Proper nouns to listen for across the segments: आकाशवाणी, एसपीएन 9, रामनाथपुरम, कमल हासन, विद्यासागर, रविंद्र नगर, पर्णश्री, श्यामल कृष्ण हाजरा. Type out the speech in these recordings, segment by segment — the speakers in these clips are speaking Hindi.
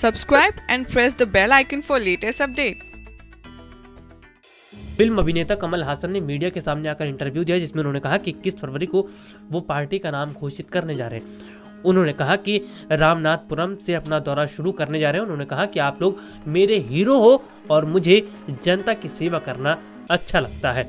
Subscribe and press the bell icon for latest update. Film अभिनेता कमल हासन ने मीडिया के सामने आकर इंटरव्यू दिया जिसमें उन्होंने कहा कि 21 फरवरी को वो पार्टी का नाम घोषित करने जा रहे हैं। उन्होंने कहा कि रामनाथपुरम से अपना दौरा शुरू करने जा रहे हैं। उन्होंने कहा कि आप लोग मेरे हीरो हो और मुझे जनता की सेवा करना अच्छा लगता है।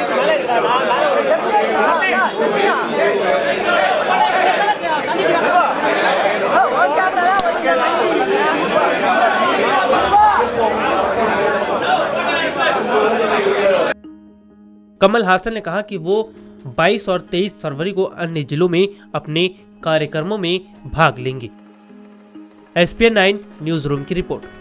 कमल हासन ने कहा कि वो 22 और 23 फरवरी को अन्य जिलों में अपने कार्यक्रमों में भाग लेंगे। एसपीएन 9 न्यूज़ रूम की रिपोर्ट।